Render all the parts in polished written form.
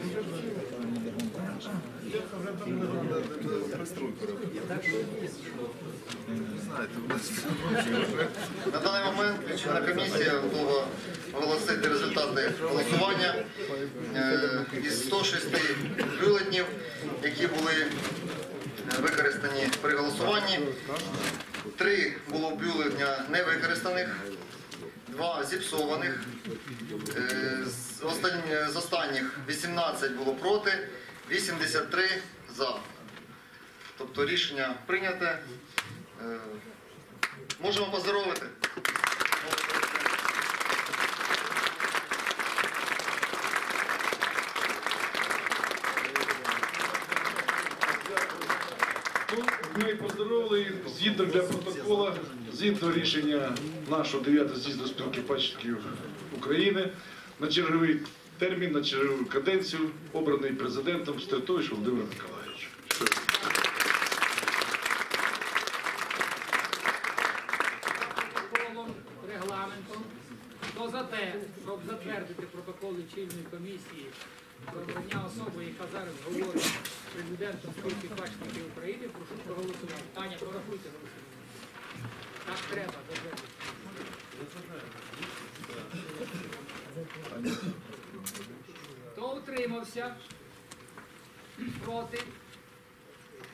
На даний момент лічильна комісія готова оголосити результати голосування із 106 бюлетнів, які були використані при голосуванні. 3 було бюлетня невикористаних, 2 зіпсованих, з останніх 18 було проти, 83 за. Тобто рішення прийняте. Можемо поздоровити. Ми поздоровили, згідно для протокола, згідно рішення нашого 9-го з'їзду спілки пасічників України, на черговий термін, на чергову каденцію, обраний президентом Стратович Володимир Миколаївич. Регламентом, то за те, щоб затвердити протокол лічильної комісії про обрання особи, яка зараз говорить президентом Спілки пасічників України, прошу проголосувати. Таня, порахуйте голосування. Так треба затвердити. Хто утримався? Проти?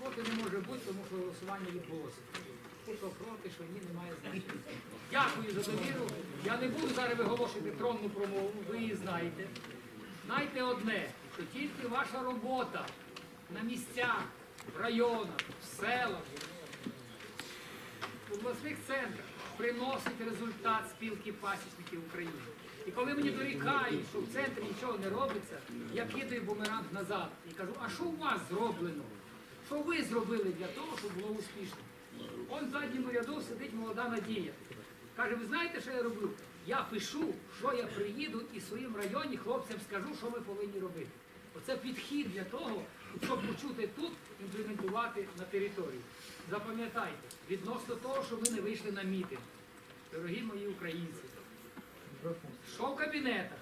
Проти не може бути, тому що голосування відбулося. Хто проти, що ні, немає значення. Дякую за довіру. Я не буду зараз виголошувати тронну промову, ви її знаєте. Знайте одне, що тільки ваша робота на місцях, в районах, в селах, в обласних центрах приносить результат Спілки пасічників України. І коли мені дорікають, що в центрі нічого не робиться, я кидаю бумеранг назад і кажу, а що у вас зроблено? Що ви зробили для того, щоб було успішно? Он в задньому ряду сидить молода Надія. Каже, ви знаєте, що я роблю? Я пишу, що я приїду і в своїм районі хлопцям скажу, що ми повинні робити. Оце підхід для того, щоб почути тут, імплементувати на території. Запам'ятайте, відносно того, що ви не вийшли на мітинг, дорогі мої українці, що в кабінетах,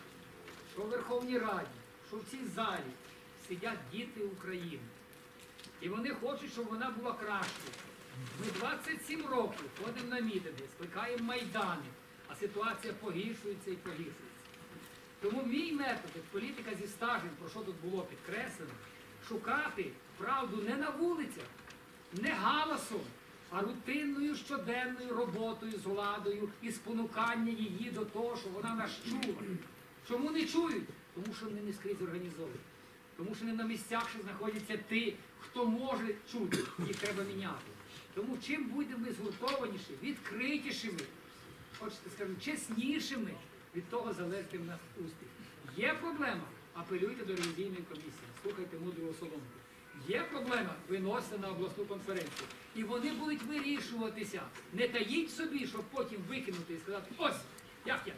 що в Верховній Раді, що в цій залі сидять діти України. І вони хочуть, щоб вона була кращою. Ми 27 років ходимо на мітинги, скликаємо майдани, а ситуація погіршується і погіршується. Тому мій метод, політика зі стажем, про що тут було підкреслено, шукати правду не на вулицях, не галасом, а рутинною щоденною роботою з владою і спонукання її до того, що вона нас чула. Чому не чують? Тому що вони не скрізь організовані. Тому що не на місцях, що знаходяться ті, хто може чути, їх треба міняти. Тому чим будемо ми згуртованіші, відкритішими, хочете сказати, чеснішими, від того залежить в нас успіх. Є проблема? Апелюйте до ревізійної комісії, слухайте мудрого Соломку. Є проблема? Виносьте на обласну конференцію. І вони будуть вирішуватися. Не таїть собі, щоб потім викинути і сказати, ось, як я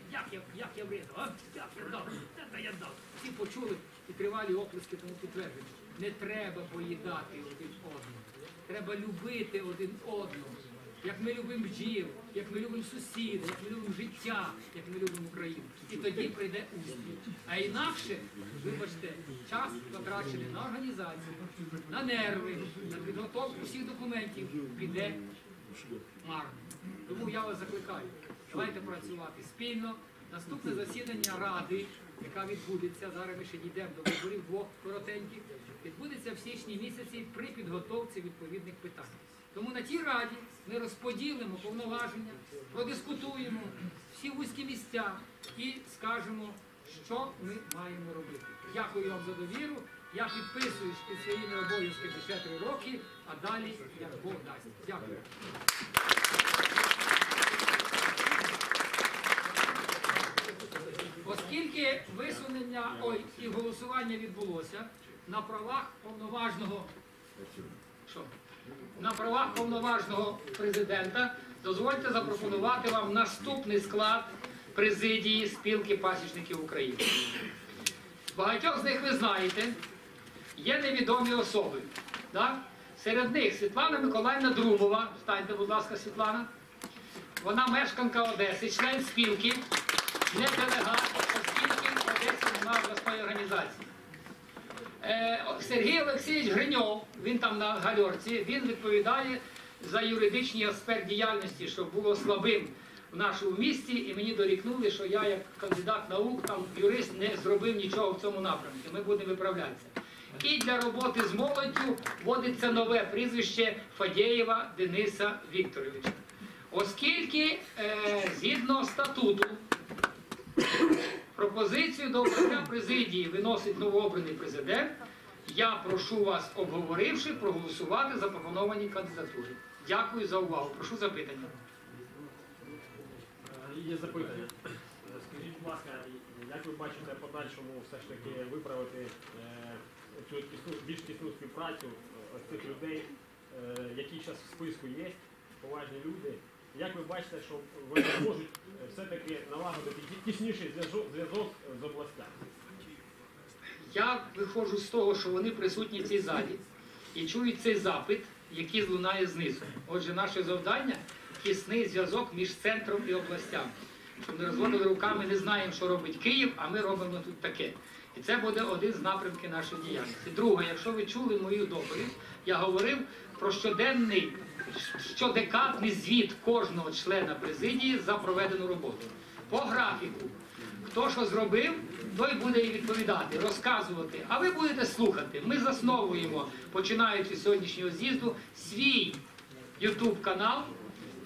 врізав, як я дав, це я дав. Всі почули і тривалі оплески тому підтвердження. Не треба поїдати один одного. Треба любити один одного, як ми любимо бджіл, як ми любимо сусіди, як ми любимо життя, як ми любимо Україну. І тоді прийде успіх. А інакше, вибачте, час потрачений на організацію, на нерви, на підготовку всіх документів піде марно. Тому я вас закликаю, давайте працювати спільно. Наступне засідання Ради, яка відбудеться, зараз ми ще дійдемо до виборів двох коротеньких, відбудеться в січні місяці при підготовці відповідних питань. Тому на тій Раді ми розподілимо повноваження, продискутуємо всі вузькі місця і скажемо, що ми маємо робити. Дякую вам за довіру, я підписуюсь під своїми обов'язками 4 роки, а далі як Бог дасть. Дякую. Оскільки висунення і голосування відбулося на правах повноважного президента, дозвольте запропонувати вам наступний склад президії Спілки пасічників України. Багатьох з них ви знаєте, є невідомі особи. Так? Серед них Світлана Миколаївна Друмова, встаньте, будь ласка, Світлана, вона мешканка Одеси, член спілки. Не делегат, оскільки в Одесі немає обласної організації. Сергій Олексійович Гриньов, він там на гальорці, він відповідає за юридичний аспект діяльності, що було слабим в нашому місті, і мені дорікнули, що я як кандидат наук, там юрист, не зробив нічого в цьому напрямку. Ми будемо виправлятися. І для роботи з молоддю вводиться нове прізвище Фадєєва Дениса Вікторовича. Оскільки згідно статуту пропозицію до обрання президії виносить новообраний президент, я прошу вас, обговоривши, проголосувати за пропоновані кандидатури. Дякую за увагу. Прошу запитання. Є запитання. Скажіть, будь ласка, як ви бачите подальшому все ж таки виправити цю більш тісну співпрацю цих людей, які зараз в списку є, поважні люди? Як ви бачите, що вони можуть все-таки налагодити тісніший зв'язок з областями? Я виходжу з того, що вони присутні в цій залі і чують цей запит, який лунає знизу. Отже, наше завдання – тісний зв'язок між центром і областями. Щоб не розводили руками, не знаємо, що робить Київ, а ми робимо тут таке. І це буде один з напрямків нашої діяльності. Друге, якщо ви чули мою доповідь, я говорив про щодекадний звіт кожного члена президії за проведену роботу. По графіку. Хто що зробив, той буде і відповідати, розказувати. А ви будете слухати. Ми засновуємо, починаючи з сьогоднішнього з'їзду, свій YouTube-канал,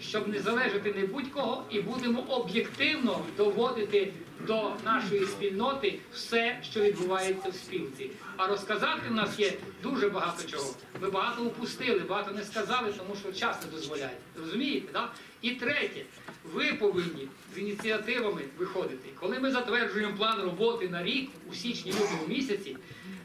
щоб не залежати не будь-кого, і будемо об'єктивно доводити до нашої спільноти все, що відбувається в спілці. А розказати в нас є дуже багато чого. Ми багато упустили, багато не сказали, тому що час не дозволяє. Розумієте, так? І третє, ви повинні з ініціативами виходити. Коли ми затверджуємо план роботи на рік, у січні-лютому місяці,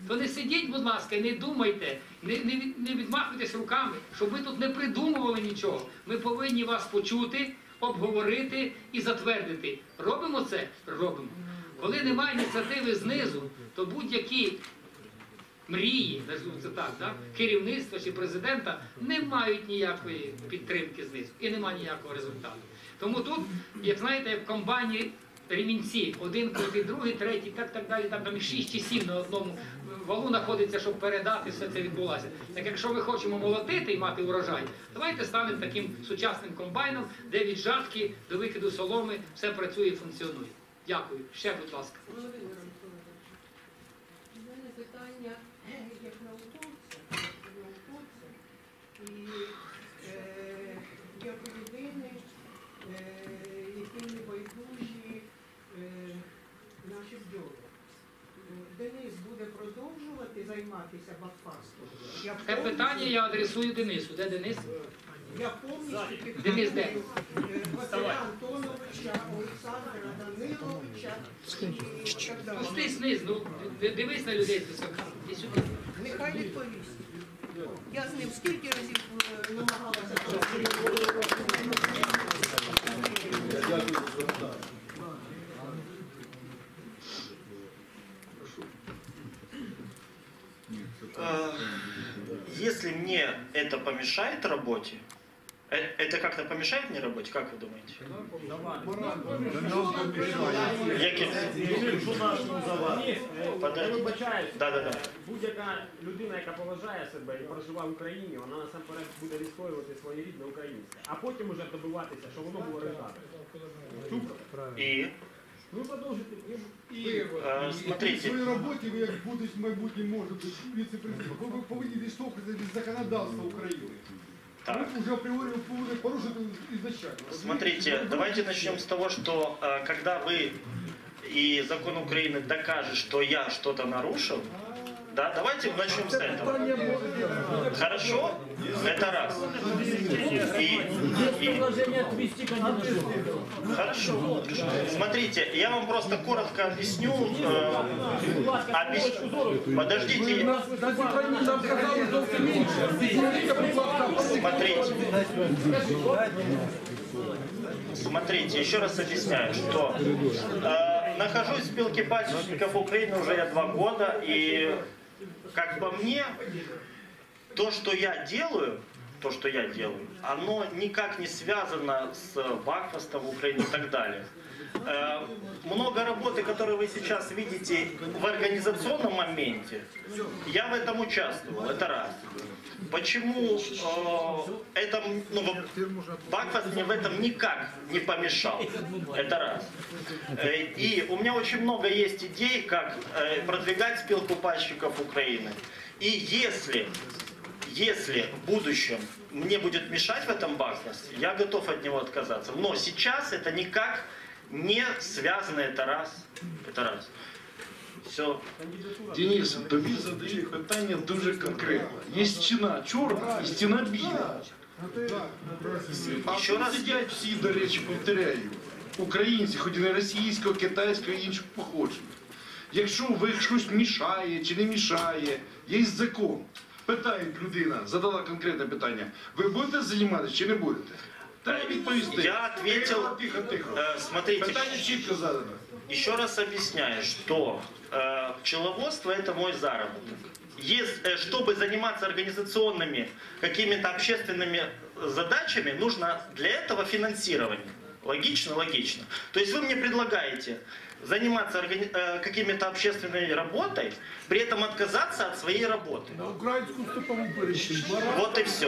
то не сидіть, будь ласка, не думайте, не відмахуйтесь руками, щоб ви тут не придумували нічого. Ми повинні вас почути, обговорити і затвердити. Робимо це? Робимо. Коли немає ініціативи знизу, то будь-які мрії, це так, да? Керівництва чи президента не мають ніякої підтримки знизу і немає ніякого результату. Тому тут, як знаєте, в комбайні ремінці, один крутий, другий, третій, так далі, там 6 чи 7 на одному валу знаходиться, щоб передати все це відбулося. Так якщо ми хочемо молотити і мати урожай, давайте станемо таким сучасним комбайном, де від жатки до викиду соломи все працює і функціонує. Дякую. Ще, будь ласка. У мене питання як науковця, і як людини, які не байдужі нашим ділом. Денис буде продовжувати займатися бакфастом? Це питання я адресую Денису. Де Денис? Я повністю підтримую Василя Антоновича, Олександра Даниловича і так далі. Пусти сниз, дивись на людей висока. Нехай відповість. Я з ним скільки разів намагалася працювати. Если мне это помешает работе, это как-то помешает мне работе, как вы думаете? Будь-яка людина, яка поважає себе і проживає в Україні, вона насамперед буде відстоювати своє рідне українське, а потім уже добиватися, що воно було результатом. І? Ви продовжуєте. На своїй роботі ви, як будуть в майбутньому, може бути віце-президентом, ви повинні відштовхувати від законодавства України. Вы уже порушили изначально. Смотрите, давайте начнем с того, что когда вы и закон Украины докажет, что я что-то нарушил, да, давайте начнем с этого. Хорошо? Это раз. Хорошо. Смотрите, я вам просто коротко объясню. Подождите. Смотрите, еще раз объясняю, что нахожусь в спилке пасечников Украины уже я 2 года, и как по мне, то, что я делаю, оно никак не связано с бакфастом в Украине и так далее. Много работы, которую вы сейчас видите в организационном моменте, я в этом участвовал, это раз. Почему это, Бакфаст мне в этом никак не помешал, это раз. И у меня очень много есть идей, как продвигать спелкупальщиков Украины. И если в будущем мне будет мешать в этом Бакфаст, я готов от него отказаться. Но сейчас это никак не связано, это раз. Это раз. Все. Денис, тобі задаю питання дуже конкретно. Є стіна чорна і стіна біла. А що сидять всі, до речі, повторяю, українці, хоч і не російського, китайського і інших походження. Якщо ви щось мішає чи не мішає, є закон. Питають людина, задала конкретне питання, ви будете займатися чи не будете? Я ответил, смотрите, еще раз объясняю, что пчеловодство — это мой заработок. Чтобы заниматься организационными какими-то общественными задачами, нужно для этого финансирование. Логично, логично. То есть вы мне предлагаете заниматься какими-то общественной работой, при этом отказаться от своей работы. Вот и все.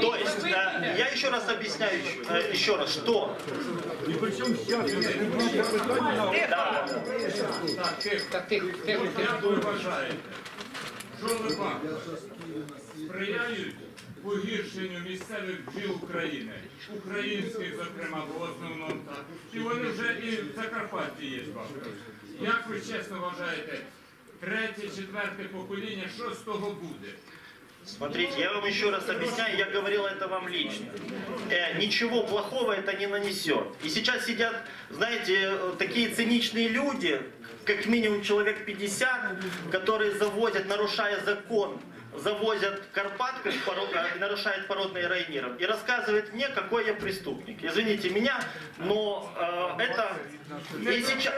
То есть, я еще раз объясняю, что... Да. Я уважаю. Журналист сприяють погіршенню місцевих бджіл України, українських, зокрема, в основному, і вони вже і в Закарпатті є. Як ви чесно вважаєте, третє-четверте покоління, що з того буде? Смотрите, я вам еще раз объясняю, я говорил это вам лично. Ничего плохого это не нанесет. И сейчас сидят, знаете, такие циничные люди, как минимум человек 50, которые завозят, нарушая закон, завозят карпатку, нарушают породные райниров, и рассказывает мне, какой я преступник. Извините меня, но это... Сейчас...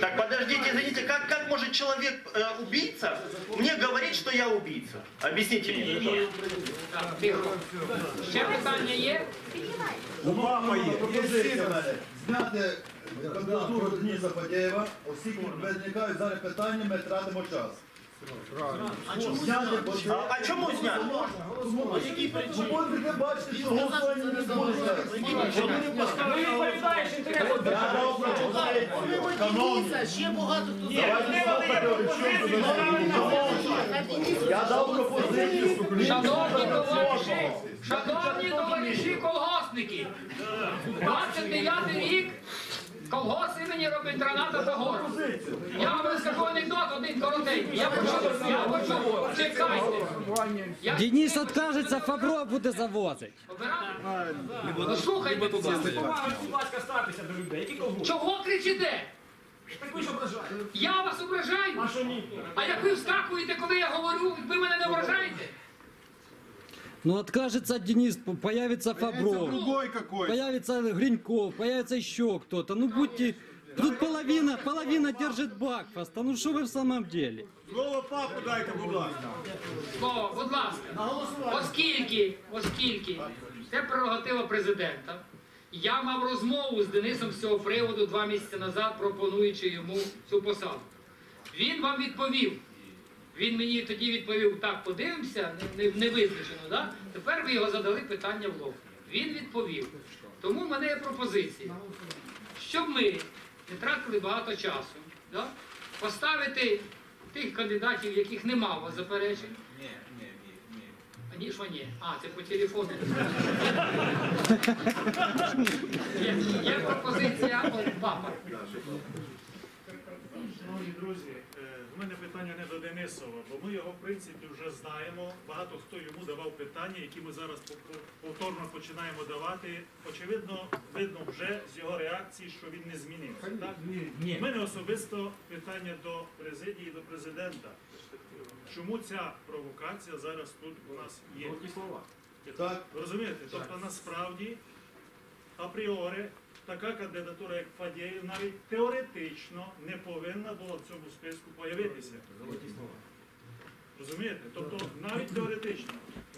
Так, подождите, извините, как может человек-убийца мне говорить, что я убийца? Объясните мне. Ще питання є? Увага є. Зняти кандидатуру Дениса Фадєєва, усі виникають зараз питання, ми тратимо час. А чому зняти? Ви бачите, що голосування не збудеться. Ви відповідаєш інтересу. Я дав пропозицію. Шановні товариші колгосники, 29-й рік. Колгос імені Робінтраната Загору. Я вам розкажу анекдот один коротенький. Я почув. Чекайте. Денис відкажеться, Фабро буде завозити. Обирати? Слухайте. Будь ласка, ставтеся до людей. Чого кричите? Я вас ображаю? А як ви вскакуєте, коли я говорю, ви мене не ображаєте? Ну, откажется Денис, появится Фабров, появится Гриньков, появится еще кто-то. Ну, будьте... Тут половина держит Бакфаст. Ну, что вы в самом деле? Слово папу дайте, будь ласка. Слово, будь ласка. Оскільки це прерогатива президента, я мав розмову з Денисом з цього приводу 2 місяці назад, пропонуючи йому цю посаду. Він вам відповів. Він мені тоді відповів, так, подивимося, не визначено, так? Тепер ви його задали питання в лоб. Він відповів. Тому в мене є пропозиція, щоб ми не тратили багато часу, так? Поставити тих кандидатів, яких нема у вас заперечень. Ні, що ні? А, це по телефону. Є пропозиція від папа. Шановні друзі, у мене питання не до Денисова, бо ми його, в принципі, вже знаємо. Багато хто йому давав питання, які ми зараз повторно починаємо давати. Очевидно, видно вже з його реакції, що він не змінився. У мене особисто питання до президії, до президента. Чому ця провокація зараз тут у нас є? Розумієте? Тобто, насправді, апріори, така кандидатура, як Фадєєв, навіть теоретично не повинна була в цьому списку з'явитися. Розумієте? Тобто, навіть теоретично.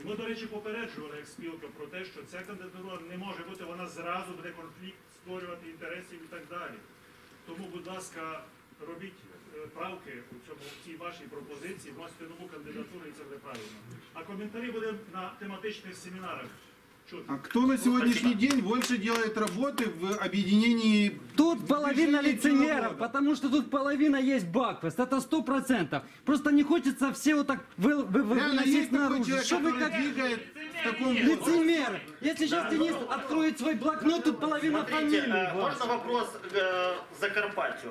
І ми, до речі, попереджували як спілка про те, що ця кандидатура не може бути, вона зразу буде конфлікт створювати інтересів і так далі. Тому, будь ласка, робіть правки в цій вашій пропозиції, вносите нову кандидатуру, і це буде правильно. А коментарі будуть на тематичних семінарах. А кто на сегодняшний день больше делает работы в объединении? Тут половина лицемеров, потому что тут половина есть Бакфест, это 100%. Просто не хочется все вот так выносить наружу. Что вы как лицемер? Если сейчас Денис откроет свой блокнот, тут половина фамилий. Можно вопрос Закарпатью?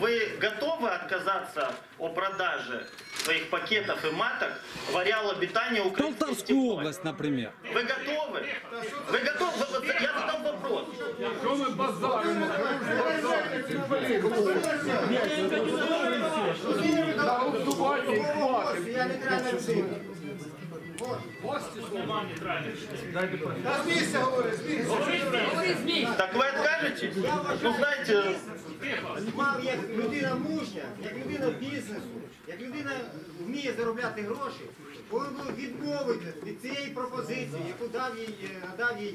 Вы готовы отказаться о продаже своих пакетов и маток в ареал обитания украинских Полтавскую область, например. Вы готовы? Вы готовы? Я задам вопрос. Что мы базарим? Так вы откажетесь? Ну, знаете... Мав як людина мужня, як людина бізнесу, як людина вміє заробляти гроші, повинен відмовити від цієї пропозиції, яку надав їй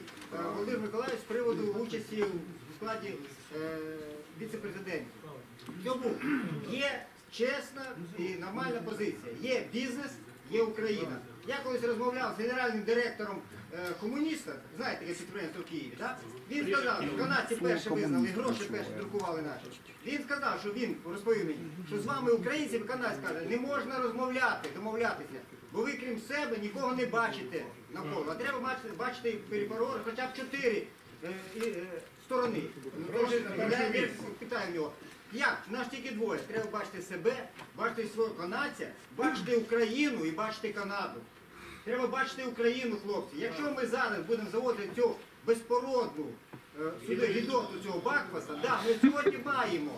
Володимир Миколаївич з приводу участі у складі віце-президентів. Тому є чесна і нормальна позиція. Є бізнес, є Україна. Я колись розмовляв з генеральним директором комуніста, знаєте, яке підприємство в Києві, так? Він сказав, що канадці перші визнали, гроші перші друкували наші. Він сказав, що він, розповів мені, що з вами українці, канадці каже, не можна розмовляти, домовлятися, бо ви крім себе нікого не бачите навколо. А треба бачити переговори хоча б 4 сторони. Я питаю його. Як? Нас тільки двоє. Треба бачити себе, бачити свого канадця, бачити Україну і бачити Канаду. Треба бачити Україну, хлопці. Якщо ми зараз будемо заводити цю безпородну гідоту цього Бакфеста, так, ми сьогодні маємо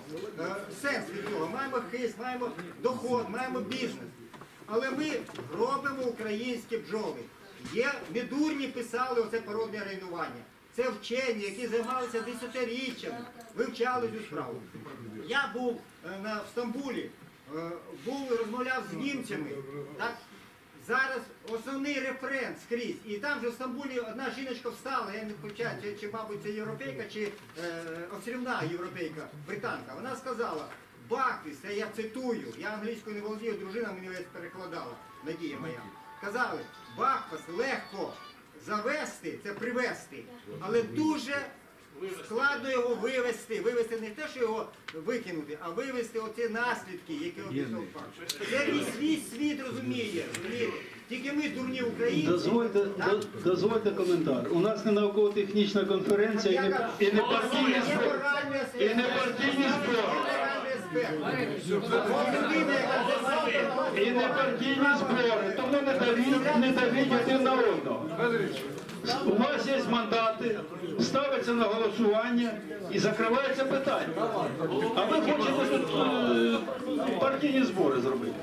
сенс від цього, маємо хист, маємо доход, маємо бізнес. Але ми робимо українські бджоли. Недурні писали оце породне районування. Це вчені, які займалися десятиріччями, вивчали цю справу. Я був в Стамбулі, розмовляв з німцями. Зараз основний референс скрізь. І там же в Стамбулі одна жіночка встала, я не пам'ятаю, чи, мабуть, це європейка, чи острівна європейка, британка. Вона сказала, Бакфест, це я цитую, я англійською не володію, дружина мені перекладала, Надія моя. Казали, Бакфест легко завести, це привести, але дуже складно його вивести. Вивести не те, що його викинути, а вивести оці наслідки, які описав Бакфест. Це весь світ розуміє. Тільки ми, дурні українці. Дозвольте коментар. У нас не науково-технічна конференція і не партійні збори. І не партійні збори. Тому не давіть один на одного. У вас є мандати, ставиться на голосування і закривається питання. А ви хочете партійні збори зробити.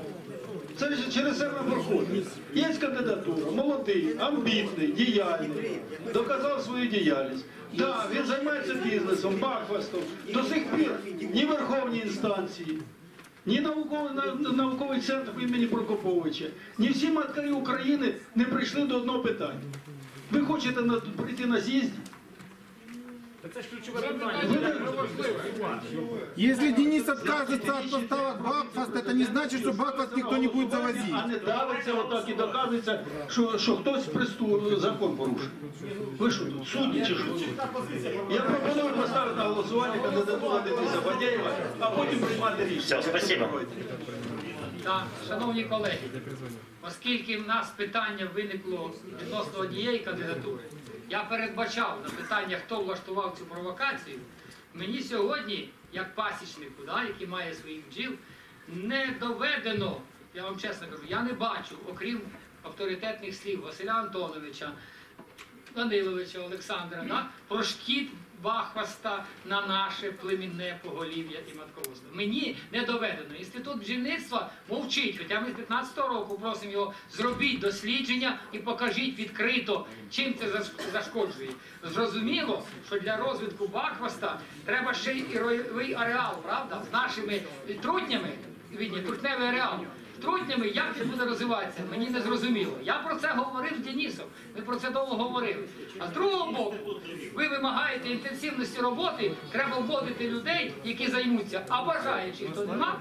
Це через себе проходить. Є кандидатура, молодий, амбітний, діяльний, доказав свою діяльність. Так, він займається бізнесом, Бакфестом. До сих пір ні верховні інстанції, ні науковий центр імені Прокоповича, ні всі матері України не прийшли до одного питання. Ви хочете прийти на з'їзд? Если Денис откажется от поставок Бакфеста, это не значит, что Бакфест никто не будет завозить. А не давится вот так и доказывается, что кто-то закон порушил. Вы что тут, судьи чешутся? Я пропоную поставить на голосование кандидатуру Дениса Фадєєва, а потім приймати рішення. Все, спасибо. Шановні колеги, оскільки в нас питання виникло відносно однієї кандидатури, я передбачав на питання, хто влаштував цю провокацію, мені сьогодні, як пасічнику, який має своїх бджіл, не доведено, я вам чесно кажу, я не бачу, окрім авторитетних слів Василя Антоновича, Даниловича, Олександра, про шкід Бакфеста на наше племінне поголів'я і матководство. Мені не доведено. Інститут бджільництва мовчить, хоча ми з 15-го року просимо його, зробіть дослідження і покажіть відкрито, чим це зашкоджує. Зрозуміло, що для розвитку Бакфеста треба ще і ройовий ареал, правда, з нашими трутнями, трутневий ареал. трутнями, як це буде розвиватися, мені не зрозуміло. Я про це говорив з Денисом, ми про це довго говорили. А з другого боку, ви вимагаєте інтенсивності роботи, треба вводити людей, які займуться, а бажаючих то нема.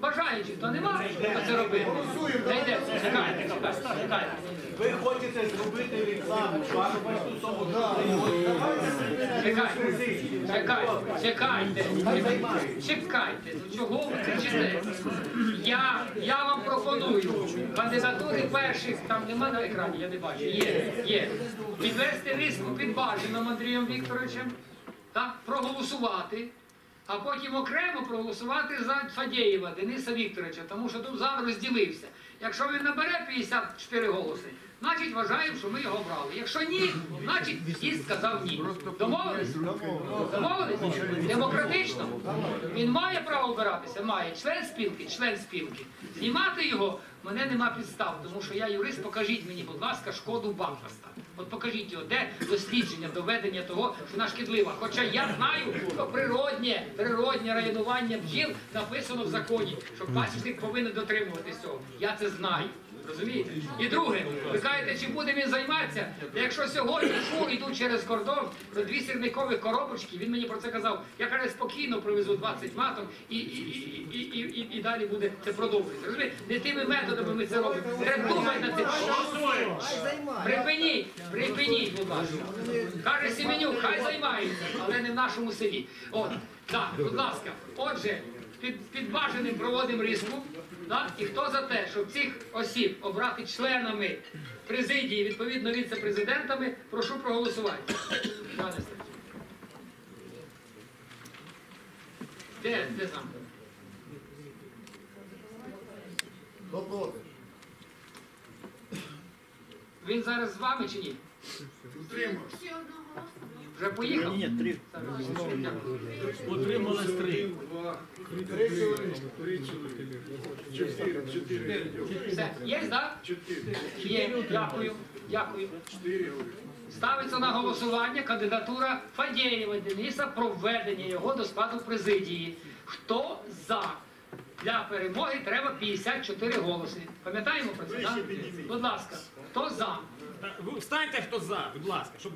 Бажаючих то нема, хто це робити. Чекайте. Ви хочете зробити рекламу, вашу бачу. Чекайте. Чого ви кричите? Я вам пропоную кандидатури перших, там нема на екрані, я не бачу. Є. Відвести риску під Бажином Андрієм Вікторовичем, так? Проголосувати. А потім окремо проголосувати за Фадєєва Дениса Вікторовича, тому що тут зал розділився. Якщо він набере 54 голоси, значить вважаємо, що ми його обрали. Якщо ні, значить з'їзд сказав ні. Домовились? Домовились? Демократично? Він має право обиратися? Має. Член спілки? Член спілки. Знімати його? Мене нема підстав, тому що я юрист. Покажіть мені, будь ласка, шкоду банківства. От покажіть його, де дослідження, доведення того, що вона шкідлива. Хоча я знаю, що природнє районування бджіл написано в законі, що пасічник повинен дотримуватися цього. Я це знаю. Розумієте? І друге, ви кажете, чи буде він займатися, якщо сьогодні йду через кордон до 2 сірникових коробочки, він мені про це казав, я, каже, спокійно привезу 20 маток і далі буде це продовжувати. Розумієте? Не тими методами ми це робимо. Треба думати на це. Припиніть, будь ласка. Каже Семенюк, хай займається, але не в нашому селі. От, так, будь ласка. Отже, під Бажаним проводимо риску. І хто за те, щоб цих осіб обрати членами президії, відповідно віце-президентами, прошу проголосувати. Де там? Хто проти? Він зараз з вами чи ні? Утримався. Вже поїхав? Ні, 3. Утрималось 3. 3 чоловіки. 4. Все, є, так? 4. Є, дякую. 4. Ставиться на голосування кандидатура Фадєєва Дениса про введення його до складу президії. Хто за? Для перемоги треба 54 голоси. Пам'ятаємо про це, так? Будь ласка, хто за? Встаньте, хто за, будь ласка, щоб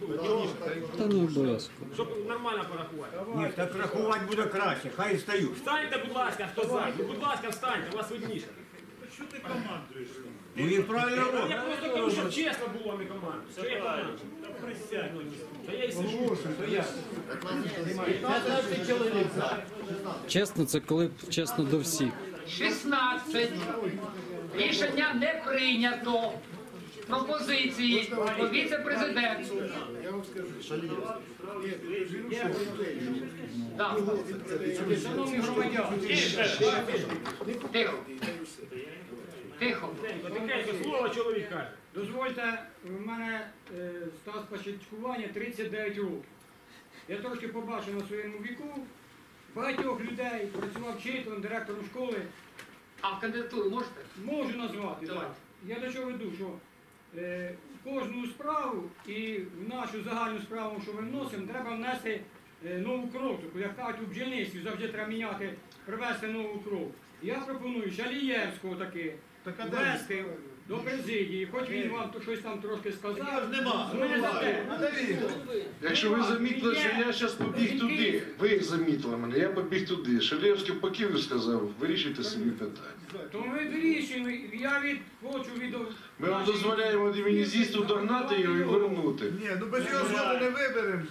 нормально порахувати. Ні, так рахувати буде краще, хай встають. Встаньте, будь ласка, хто за, будь ласка, встаньте, у вас видніше. Що ти командуєш? Ну він правильно робить. Я просто кажу, щоб чесно було, не командую. Що я командую? Та присягну. Та я і сижу. 15 чоловік за. Чесно, це коли чесно до всіх. 16. Рішення не прийнято. Пропозиції до віце-президенту. Я вам скажу, що є. Шановні громадяни. Тихо. Слово чоловіка. Дозвольте, в мене стаж початкування 39 років. Я трошки побачив на своєму віку. Багатьох людей працював вчителем, директором школи. А кандидатуру можете? Можу назвати, так. Я до чого веду, що кожну справу і в нашу загальну справу, що ми вносимо, треба внести нову кров. Як кажуть, у бджільництві завжди треба міняти, привести нову кров. Я пропоную Жалієвського таки ввести до президії, хоч він вам щось там трошки сказав. Якщо ви замітили, що я зараз побіг туди, ви їх замітили мене, я побіг туди. Шалєвський по Києву сказав, вирішуйте собі питання. То ми вирішуємо, я хочу від... Ми вам дозволяємо від імені з'їзду догнати його і вернути. Ні, ну без його знову не виберемо.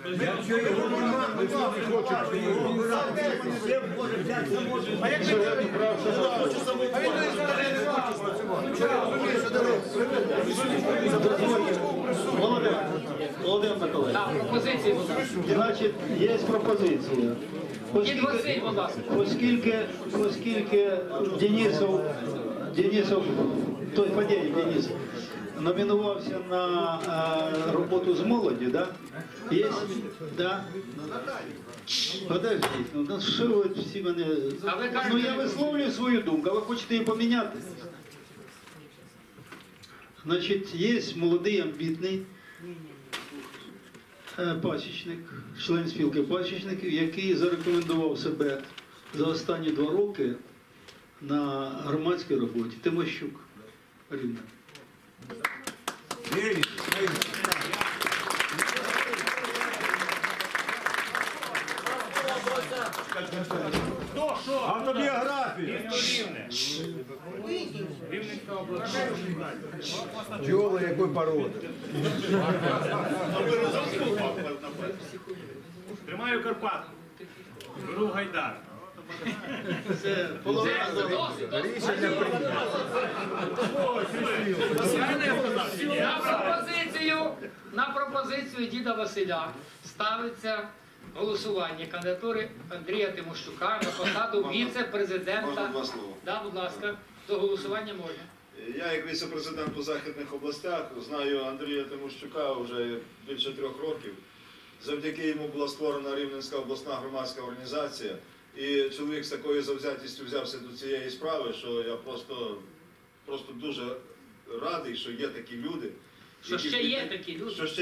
Володимир Миколаївич, значить, є пропозиція. Оскільки Фадєєв Денис номінувався на роботу з молоді, да? Є? Да? Подождіть, ну що ви всі мене... Ну я висловлюю свою думку, а ви хочете її поміняти? Значить, є молодий, амбітний пасічник, член спілки пасічників, який зарекомендував себе за останні 2 роки на громадській роботі. Тимощук Рівна. Автобіографія. Бджола якої породи. Тримаю Карпатку. Беру Гайдар. Це половина рішення прийняти. На пропозицію діда Василя ставиться голосування кандидатури Андрія Тимощука на посаду віце-президента. Так, будь ласка, до голосування можна. Я, як віце-президент у західних областях, знаю Андрія Тимощука вже більше 3 років. Завдяки йому була створена Рівненська обласна громадська організація. І чоловік з такою завзятістю взявся до цієї справи, що я просто дуже радий, що є такі люди. Що ще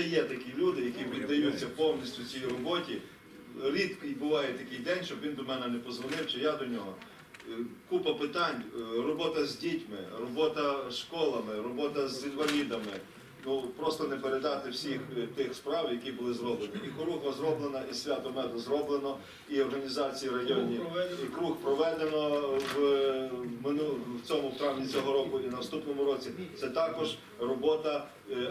є такі люди, які віддаються повністю цій роботі. Рідко буває такий день, щоб він до мене не позвонив, чи я до нього. Купа питань, робота з дітьми, робота з школами, робота з інвалідами. Ну, просто не передати всіх тих справ, які були зроблені. І Хорухва зроблена, і Свято Меду зроблено, і організації районні, і круг проведено в травні цього року і наступному році. Це також робота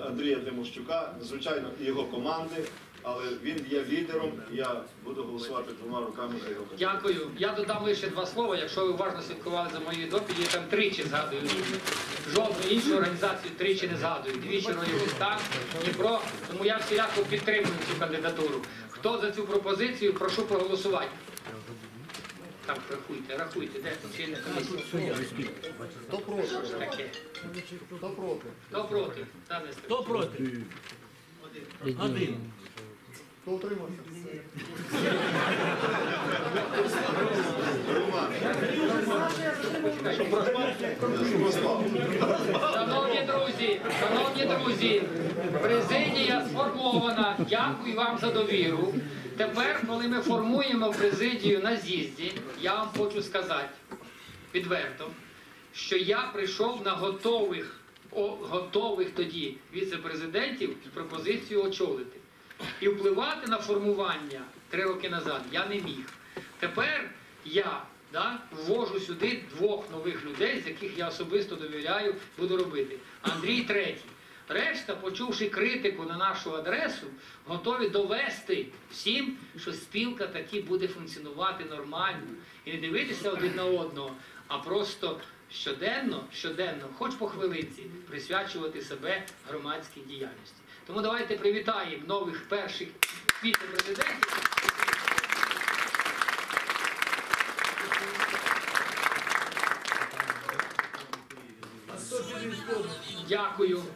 Андрія Тимощука, звичайно, і його команди, але він є лідером, і я буду голосувати 2 руками за його. Дякую. Я додам лише 2 слова, якщо ви уважно слідкували за моєю доповіддю, там 3 згадую. Жодну іншу організацію 3 не згадую. 2 Ройвістан, Дніпро. Тому я всіляко підтримую цю кандидатуру. Хто за цю пропозицію, прошу проголосувати. Так, рахуйте, де чільник комісії. Хто проти? Хто проти? Хто проти? Один. Хто утримався? Шановні друзі, президія сформована. Дякую вам за довіру. Тепер, коли ми формуємо президію на з'їзді, я вам хочу сказати відверто, що я прийшов на готових тоді віце-президентів з пропозицією очолити. І впливати на формування 3 роки назад я не міг. Тепер я ввожу сюди 2 нових людей, з яких я особисто довіряю, буду робити. Андрій третій. Решта, почувши критику на нашу адресу, готові довести всім, що спілка таки буде функціонувати нормально. І не дивитися один на одного, а просто щоденно, хоч по хвилинці, присвячувати себе громадській діяльності. Тому давайте привітаємо нових перших віце-президентів.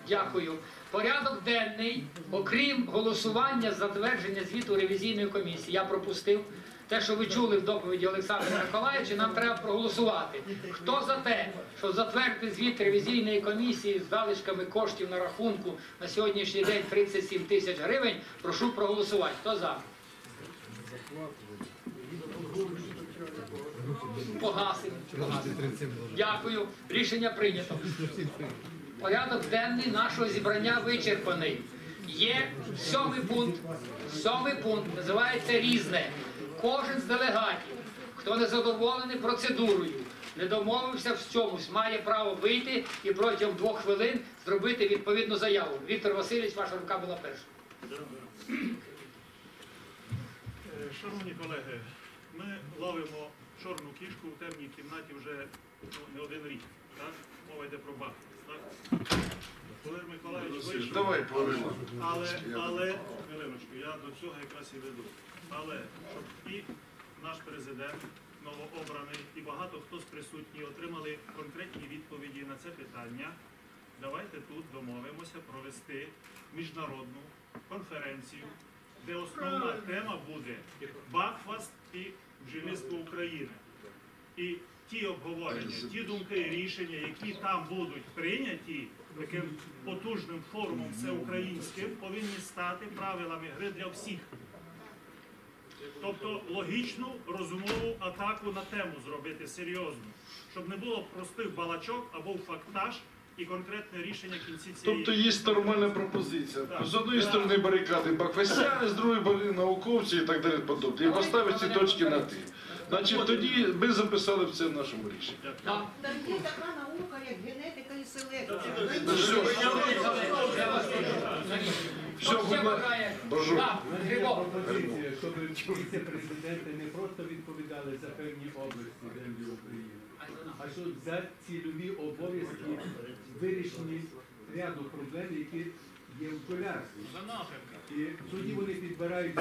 Дякую. Порядок денний, окрім голосування за затвердження звіту ревізійної комісії, я пропустив. Те, що ви чули в доповіді Олександра Миколаївича, нам треба проголосувати. Хто за те, що затвердити звіт ревізійної комісії з залишками коштів на рахунку на сьогоднішній день 37 000 гривень, прошу проголосувати. Хто за? Погасимо. Дякую. Рішення прийнято. Порядок денний нашого зібрання вичерпаний. Є 7-й пункт. 7-й пункт називається «Різне». Кожен з делегатів, хто не задоволений процедурою, не домовився в чомусь, має право вийти і протягом 2 хвилин зробити відповідну заяву. Віктор Васильович, ваша рука була перша. Шановні колеги, ми ловимо чорну кішку в темній кімнаті вже не 1 рік. Мова йде про бах. Володимир Миколаївич вийшов, але, хвилиночку, я до цього якраз і веду. Але і наш президент, новообраний, і багато хто з присутніх отримали конкретні відповіді на це питання. Давайте тут домовимося провести міжнародну конференцію, де основна тема буде «Бакфаст і бджільництво України». І ті обговорення, ті думки і рішення, які там будуть прийняті, таким потужним форумом всеукраїнським, повинні стати правилами гри для всіх. Тобто логічну, розумову атаку на тему зробити серйозну, щоб не було простих балачок або фактаж і конкретне рішення кінці цієї... Тобто є нормальна пропозиція. Так. З однієї сторони барикади бакфасяни, з другої науковці і так далі подобне. І поставити ці точки на «ти». Значить, тоді ми записали це в нашому рішенні. Там є така наука, як генетика і селекція. Що вимагає? Віце-президенти не просто відповідали за певні області землі України, а що за цільові обов'язки вирішені ряду проблем, які є в колярстві. І тоді вони підбирають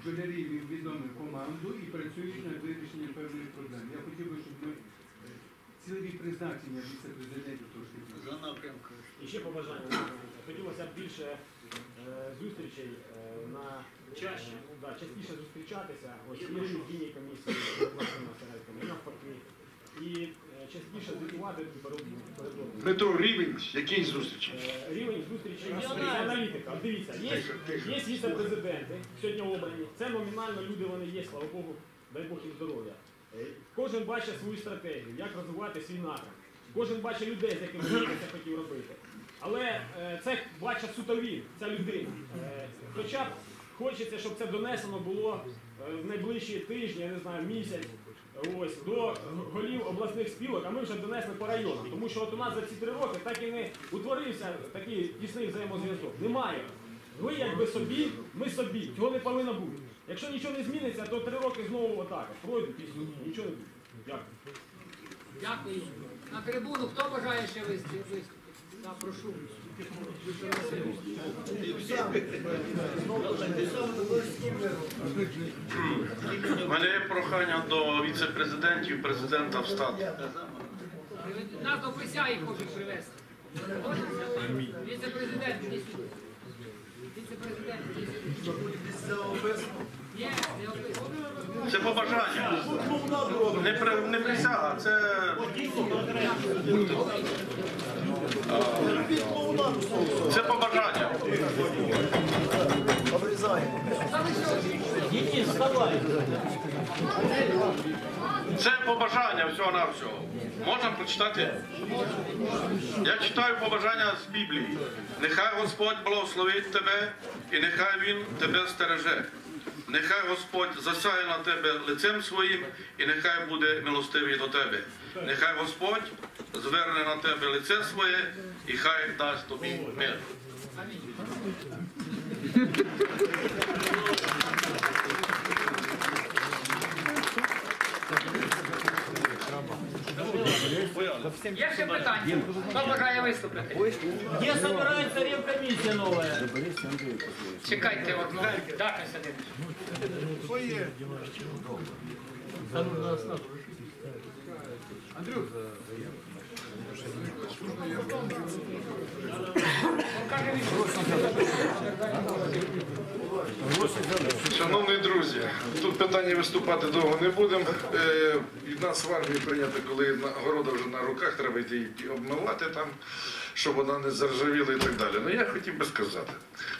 бджолярів від відомих команду і працюють над вирішенням певних проблем. Я хотів би, щоб ми цілі призначення віце-президентів трошки. За напрямки. І ще побажання. Хотілося б більше зустрічей на... Чаще. Частіше зустрічатися, ось дії комісії навпаки, і частіше звітувати передову. Метро рівень, який зустрічі? Рівень зустрічі аналітика. Дивіться, є віце-президенти, сьогодні обрані, це номінально люди вони є, слава Богу, дай Бог їм здоров'я. Кожен бачить свою стратегію, як розвивати свій напрям. Кожен бачить людей, з якими він це хотів робити. Але це бачать сутові, це людина. Хоча б хочеться, щоб це донесено було в найближчі тижні, я не знаю, місяць, ось, до голів обласних спілок, а ми вже донесли по районам. Тому що от у нас за ці 3 роки так і не утворився такий тісний взаємозв'язок. Немає. Ви якби собі, ми собі. Цього не повинно бути. Якщо нічого не зміниться, то 3 роки знову отака. Пройдуть пісню. Нічого не буде. Дякую. Дякую. На трибуну хто бажає ще виступити? Так, прошу. У мене є прохання до віце-президентів, президента встати. Нас до ПСЯ їх хочуть привезти. Віце-президент, іди сюди. Віце-президент, іди сюди. Це побажання. Не присяга, це... Це побажання. Це побажання всього-навсього. Можна прочитати? Я читаю побажання з Біблії. Нехай Господь благословить тебе, і нехай Він тебе стереже. Нехай Господь засяє на тебе лицем своїм, і нехай буде милостивий до тебе. Нехай Господь зверне на тебе лице своє, і хай дасть тобі мир. Є ще питання? Хто бажає виступити? Де збирається ревкомісія нова? Чекайте одну. Так, Константин. Андрюх. Шановні друзі, тут питання виступати довго не будемо. Від нас в армії прийнято, коли города вже на руках, треба йти її обмивати там, щоб вона не заржавіла і так далі. Але я хотів би сказати,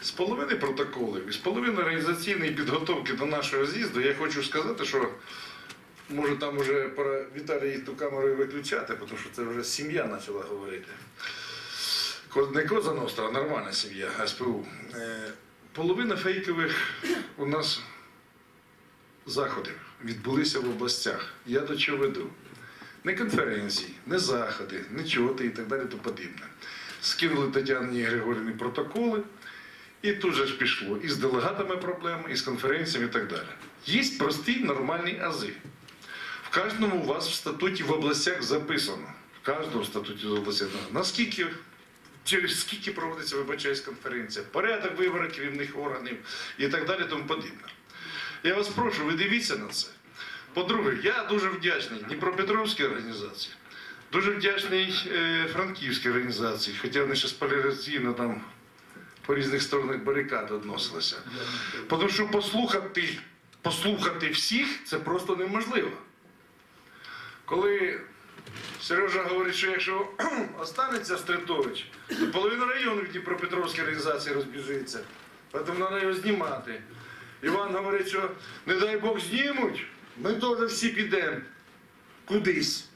з половини протоколів і з половини організаційної підготовки до нашого з'їзду я хочу сказати, що може там вже пора Віталій ту камеру виключати, тому що це вже сім'я почала говорити. Не Коза Ностра, а нормальна сім'я, СПУ. Половина фейкових у нас заходів відбулися в областях. Я до чого веду? Не конференції, не заходи, не чоти і так далі, то подібне. Скинули Тетяні Григорівні протоколи, і тут же ж пішло. І з делегатами проблеми, і з конференціями, і так далі. Є прості, нормальні ази. В кожному у вас в статуті в областях записано. В кожному статуті в областях. Наскільки... Через скільки проводиться, вибачаюсь, конференція, порядок вибору керівних органів і так далі, тому подібне. Я вас прошу, ви дивіться на це. По-друге, я дуже вдячний Дніпропетровській організації, дуже вдячний Франківській організації, хоча вони ще поляризаційно там по різних сторонах барикад відносилися. Тому що послухати всіх, це просто неможливо. Коли... Сережа говорить, що якщо останеться Стритович, то половина району Дніпропетровської організації розбіжиться. Тому треба його знімати. Іван говорить, що не дай Бог знімуть, ми теж всі підемо кудись.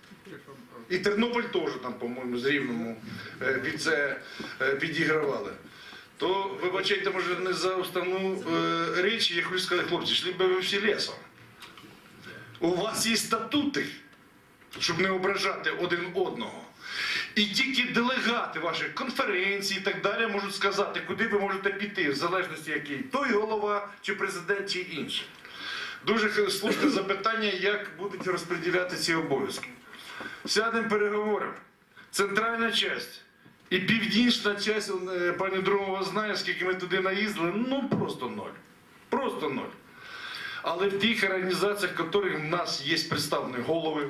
І Тернопіль теж там, по-моєму, з Рівному під це підігравали. То, вибачайте, може, не за основну річ, я хочу сказати, хлопці, йшли б ви всі лісом. У вас є статути, щоб не ображати один одного. І тільки делегати ваших конференцій і так далі можуть сказати, куди ви можете піти, в залежності який той голова, чи президент, чи інший. Дуже слушне запитання, як будуть розподіляти ці обов'язки. Сядемо переговоримо. Центральна частина і північна частина, пані Друмова знає, скільки ми туди наїздили, ну просто ноль. Просто ноль. Але в тих організаціях, в яких в нас є представні голови,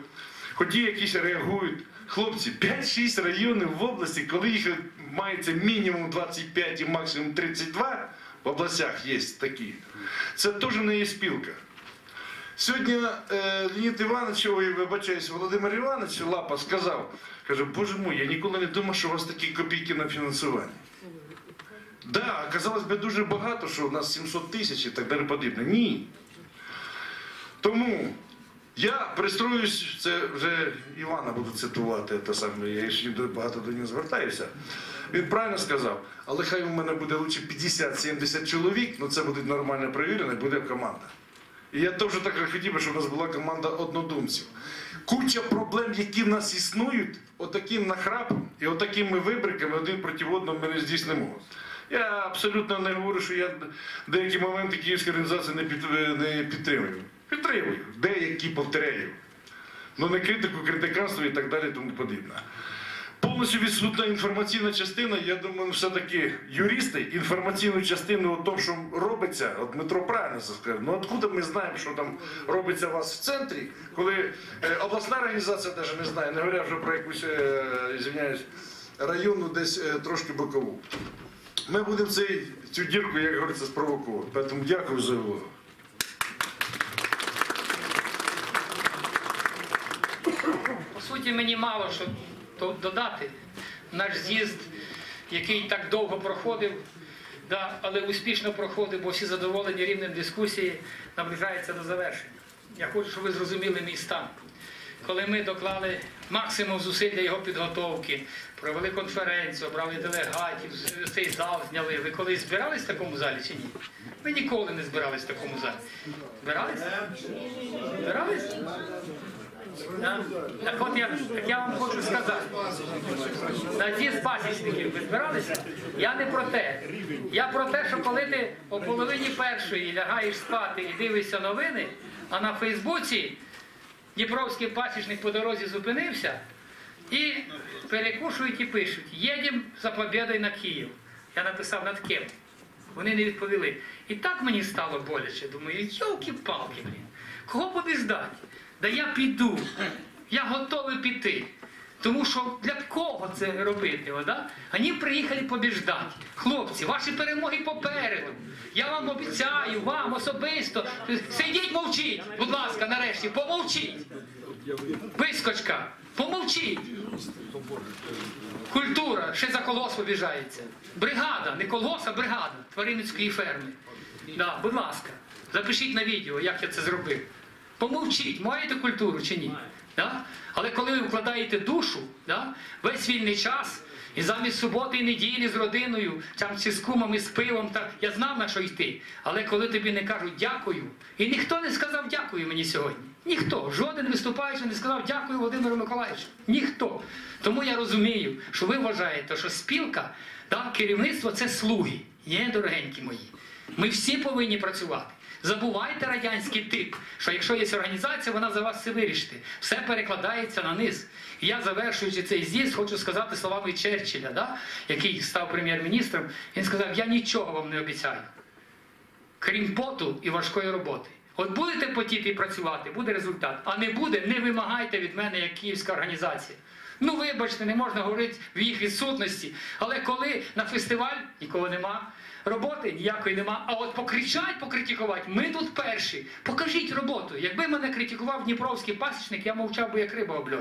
хоч і якісь реагують. Хлопці, 5-6 районів в області, коли їх мається мінімум 25 і максимум 32, в областях є такі, це теж не є спілка. Сьогодні Леонід Іванович, вибачаюсь, Володимир Іванович Лапа сказав, каже, боже мій, я ніколи не думав, що у вас такі копійки на фінансування. Так, казалось би дуже багато, що у нас 700 тисяч і так далі подібне. Ні. Тому я пристроюсь, це вже Івана буду цитувати, те саме, я ще багато до нього звертаюся. Він правильно сказав, але хай у мене буде лучше 50-70 чоловік, але це буде нормально перевірено і буде команда. І я теж так хотів би, щоб у нас була команда однодумців. Куча проблем, які в нас існують, отаким нахрапом і отакими вибриками один проти одного ми не здійснимо. Я абсолютно не говорю, що я деякі моменти Київської організації не підтримую. Підтримую, деякі повторяю. Ну не критику, критиканство і так далі, тому подібне. Повністю відсутна інформаційна частина, я думаю, все-таки юристи інформаційну частину о тому, що робиться, от Дмитро правильно сказав, ну откуда ми знаємо, що там робиться у вас в центрі, коли обласна організація навіть не знає, не говоря вже про якусь, извиняюсь, районну десь трошки бокову. Ми будемо цю дірку, як говориться, спровокувати. Тому дякую за увагу. По суті, мені мало що додати. Наш з'їзд, який так довго проходив, але успішно проходив, бо всі задоволені рівнем дискусії, наближається до завершення. Я хочу, щоб ви зрозуміли мій стан. Коли ми доклали максимум зусиль для його підготовки, провели конференцію, обрали делегатів, цей зал зняли. Ви колись збирались в такому залі чи ні? Ви ніколи не збирались в такому залі. Збирались? Збирались? Так от я вам хочу сказати, на з'їзд пасічників ви збиралися? Я не про те. Я про те, що коли ти о половині першої лягаєш спати і дивишся новини, а на Фейсбуці дніпровський пасічник по дорозі зупинився і перекушують і пишуть: «Їдемо за побєдою на Київ». Я написав над ким. Вони не відповіли. І так мені стало боляче. Думаю, йолки-палки, блін, кого побіждати? Да я піду, я готовий піти. Тому що для кого це робити? Вони приїхали побіждати. Хлопці, ваші перемоги попереду. Я вам обіцяю, вам особисто. Сидіть, мовчіть, будь ласка, нарешті, помовчіть. Вискочка, помовчіть. Культура, ще за колос побіжається. Бригада, не колгос, а бригада тваринницької ферми. Будь ласка, запишіть на відео, як я це зробив. Помовчіть, маєте культуру чи ні? Але коли ви вкладаєте душу, весь вільний час, і замість суботи і неділі з родиною, чи з кумами, з пивом, я знав, на що йти. Але коли тобі не кажуть дякую, і ніхто не сказав дякую мені сьогодні. Ніхто, жоден виступаючий не сказав дякую Володимиру Миколаївичу. Ніхто. Тому я розумію, що ви вважаєте, що спілка, керівництво – це слуги. Ні, дорогенькі мої. Ми всі повинні працювати. Забувайте радянський тип, що якщо є організація, вона за вас все вирішить. Все перекладається на низ. І я, завершуючи цей з'їзд, хочу сказати словами Черчилля, який став прем'єр-міністром. Він сказав: я нічого вам не обіцяю, крім поту і важкої роботи. От будете потіти і працювати, буде результат. А не буде, не вимагайте від мене, як київська організація. Ну, вибачте, не можна говорити в їх відсутності. Але коли на фестиваль нікого нема, роботи ніякої нема, а от покричать, покритикувати, ми тут перші. Покажіть роботу. Якби мене критикував дніпровський пасічник, я мовчав би як риба об лід.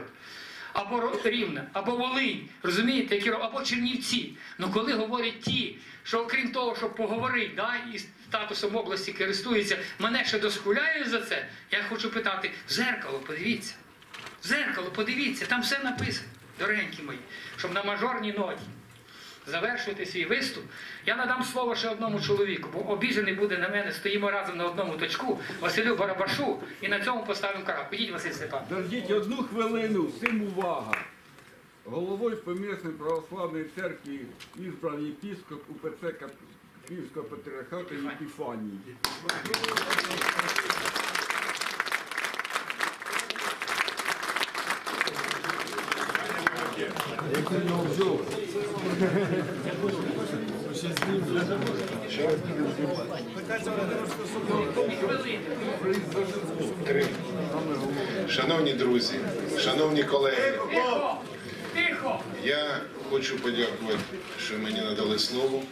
або Рівне, або Волинь, розумієте, або Чернівці. Ну коли говорять ті, що окрім того, щоб поговорити, і статусом області користуються, мене ще дошкуляють за це, я хочу питати, в зеркало подивіться. В зеркало подивіться, там все написано, дорогенькі мої, щоб на мажорній ноті завершувати свій виступ. Я надам слово ще одному чоловіку, бо обіжений буде на мене, стоїмо разом на одному точку, Василю Барабашу, і на цьому поставимо крапку. Підіть, Василь Степанович. Дождіть одну хвилину, всім увага. Головою помісної православної церкви ізбрав єпископ УПЦ Київського патріархату Епіфаній. Шановні друзі, шановні колеги, я хочу подякувати, що мені надали слово.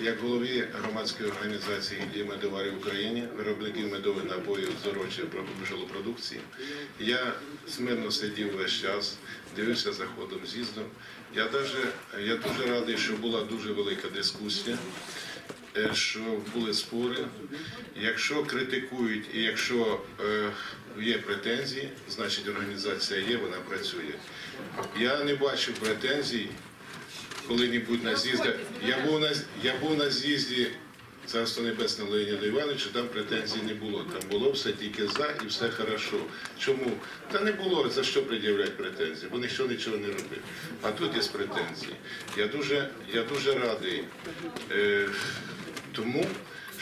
Як голові громадської організації «Гільдії медоварів України», виробників медових напоїв, здорочої жилопродукції, я смирно сидів весь час, дивився за ходом з'їзду. Я дуже радий, що була дуже велика дискусія, що були спори. Якщо критикують і якщо є претензії, значить організація є, вона працює. Я не бачу претензій. Я був на з'їзді Царства Небесного Леоніда Івановича, там претензій не було. Там було все тільки за і все хорошо. Чому? Та не було за що пред'являти претензії, бо ніхто нічого не робив. А тут є претензії. Я дуже радий тому,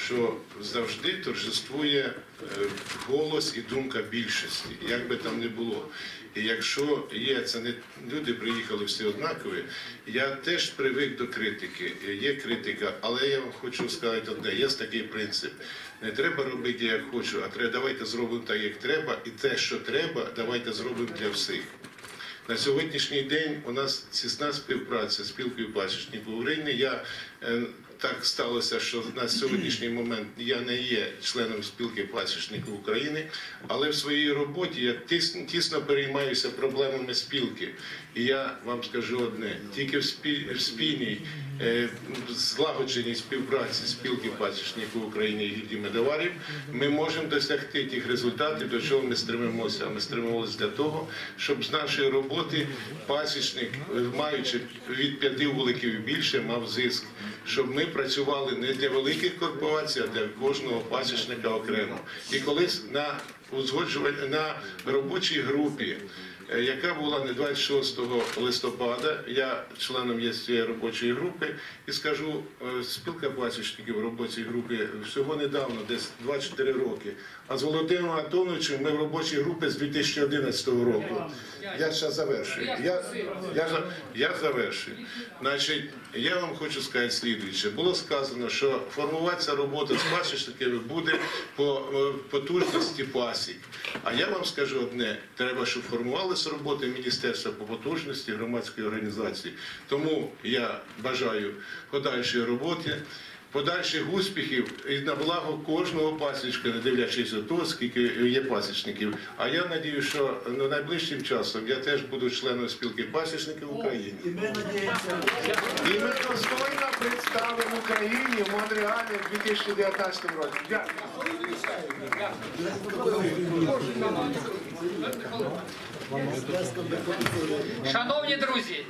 що завжди торжествує голос і думка більшості, як би там не було. І якщо є, це не люди приїхали всі однакові, я теж привик до критики, є критика, але я вам хочу сказати одне, є такий принцип, не треба робити, як хочу, а давайте зробимо так, як треба, і те, що треба, давайте зробимо для всіх. На сьогоднішній день у нас тісна співпраця з спілкою пасічників України. Так сталося, що на сьогоднішній момент я не є членом спілки пасічників України, але в своїй роботі я тісно переймаюся проблемами спілки. І я вам скажу одне, тільки в спільній злагодженій співпраці спілки пасічників України і гільдії медоварів ми можемо досягти тих результатів, до чого ми стремимося. А ми стремимося для того, щоб з нашої роботи пасічник, маючи від 5 вуликів і більше, мав зиск, щоб ми працювали не для великих корпорацій, а для кожного пасічника окремо. І колись на робочій групі, яка була не 26 листопада, я членом є цієї робочої групи, і скажу, спілка пасічників робочої групи всього недавно, десь 24 роки, а з Володимиром Антоновичем ми в робочій групі з 2011 року. Я ще завершую. Я завершую. Значить, я вам хочу сказати слідуюче. Було сказано, що формуватися робота з пасічниками буде по потужності пасік. А я вам скажу одне, треба, щоб формувалися з роботи Міністерства по потужності громадської організації. Тому я бажаю подальшої роботи, подальших успіхів і на благо кожного пасічника, не дивлячись на те, скільки є пасічників. А я сподіваюся, що найближчим часом я теж буду членом спілки пасічників України. І ми достойно представимо Україні в Монреалі в 2019 році. Дякую. Шановні друзі,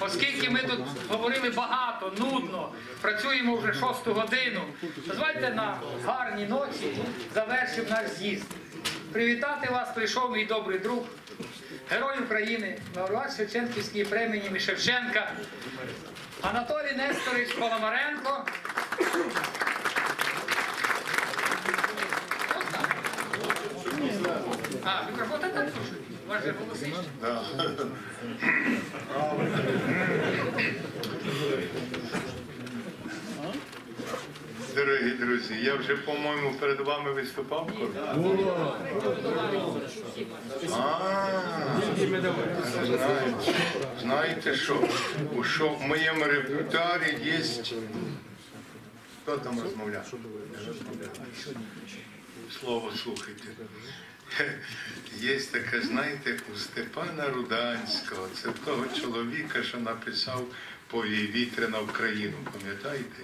оскільки ми тут говорили багато, нудно, працюємо вже 6-ту годину, дозвольте на гарній ночі завершимо наш з'їзд. Привітати вас прийшов мій добрий друг, герой України, лауреат Шевченківської премії імені Шевченка Анатолій Несторович Паламаренко. Мікрофон так слушай. Ваш же голосичний? Да. Дорогі друзі, я вже, по-моєму, перед вами виступав? Знаєте що? В моєму репертуарі є... Хто там розмовляв? Слово слухайте. Є таке, знаєте, у Степана Руданського, це того чоловіка, що написав «Повій вітри на Україну», пам'ятаєте?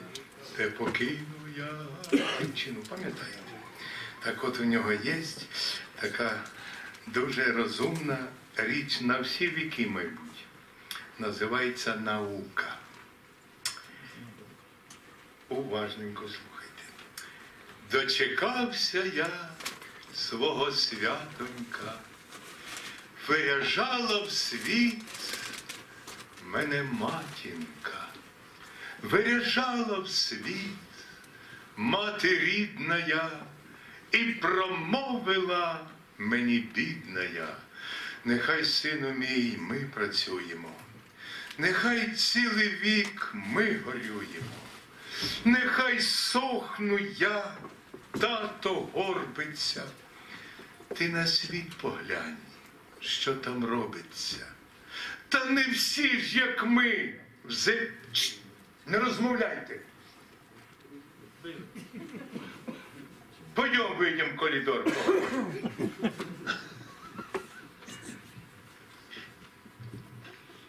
«Те покину я дівчину», пам'ятаєте? Так от у нього є така дуже розумна річ на всі віки, мабуть, називається «Наука». Уважненько слухайте. Дочекався я свого святонька, виряжала в світ мене матінка, виряжала в світ мати рідна я, і промовила мені бідна я: нехай, сину мій, ми працюємо, нехай цілий вік ми горюємо, нехай сохну я, тато горбиться, ти на світ поглянь, що там робиться. Та не всі ж, як ми, не розмовляйте. Пойдем, вийдем в коридор.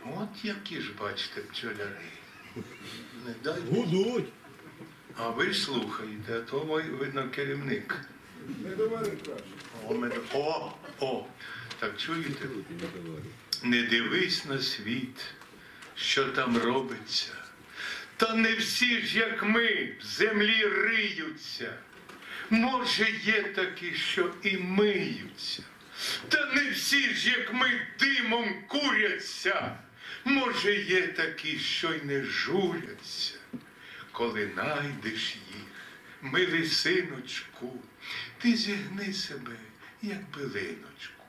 От які ж, бачите, пчоляри. Не дай Бог. А ви ж слухаєте, а то, видно, керівник. О, так чуєте? Не дивись на світ, що там робиться. Та не всі ж, як ми, в землі риються. Може, є такі, що і миються. Та не всі ж, як ми, димом куряться. Може, є такі, що й не журяться. Коли найдеш їх, милий синочку, ти зігни себе, як билиночку,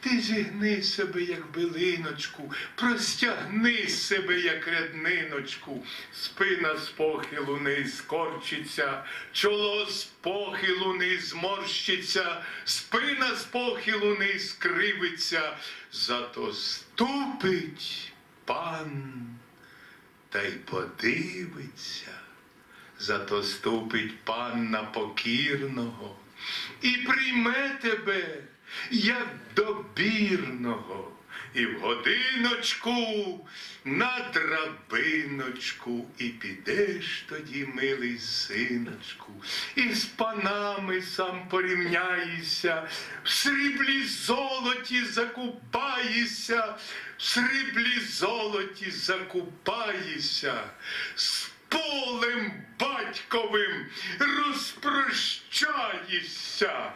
ти зігни себе, як билиночку, простягни себе, як рядниночку, спина з похилу не скорчиться, чоло з похилу не зморщиться, спина з похилу не скривиться, зато ступить пан та й подивиться. Зато ступить пан на покірного і прийме тебе, як добірного, і в годиночку на драбиночку, і підеш тоді, милий синочку, і з панами сам порівняєшся, в сріблі золоті закупаєшся, в сріблі золоті закупаєшся, з полем батьковим розпрощаєшся.